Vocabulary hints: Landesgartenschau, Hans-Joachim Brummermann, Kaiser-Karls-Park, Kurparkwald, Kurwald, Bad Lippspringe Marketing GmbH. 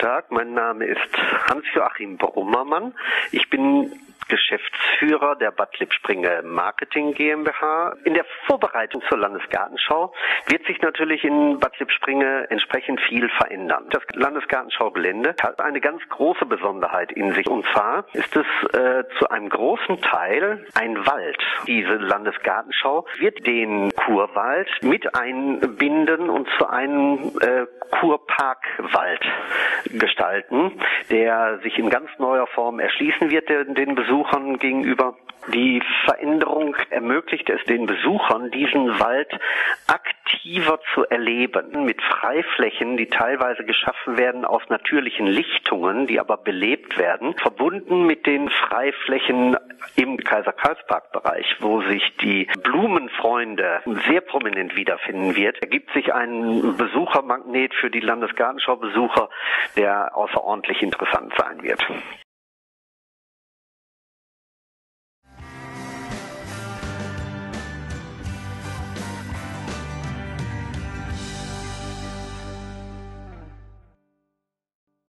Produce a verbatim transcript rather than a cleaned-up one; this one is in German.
Guten Tag, mein Name ist Hans-Joachim Brummermann. Ich bin Geschäftsführer der Bad Lippspringe Marketing GmbH. In der Vorbereitung zur Landesgartenschau wird sich natürlich in Bad Lippspringe entsprechend viel verändern. Das Landesgartenschau-Gelände hat eine ganz große Besonderheit in sich. Und zwar ist es äh, zu einem großen Teil ein Wald. Diese Landesgartenschau wird den Kurwald mit einbinden und zu einem äh, Kurparkwald gestalten, der sich in ganz neuer Form erschließen wird, den, den Besuchern gegenüber. Die Veränderung ermöglicht es den Besuchern, diesen Wald aktiver zu erleben, mit Freiflächen, die teilweise geschaffen werden aus natürlichen Lichtungen, die aber belebt werden, verbunden mit den Freiflächen im Kaiser-Karls-Park-Bereich, wo sich die Blumenfreunde sehr prominent wiederfinden wird, ergibt sich ein Besuchermagnet für die Landesgartenschau-Besucher, der außerordentlich interessant sein wird.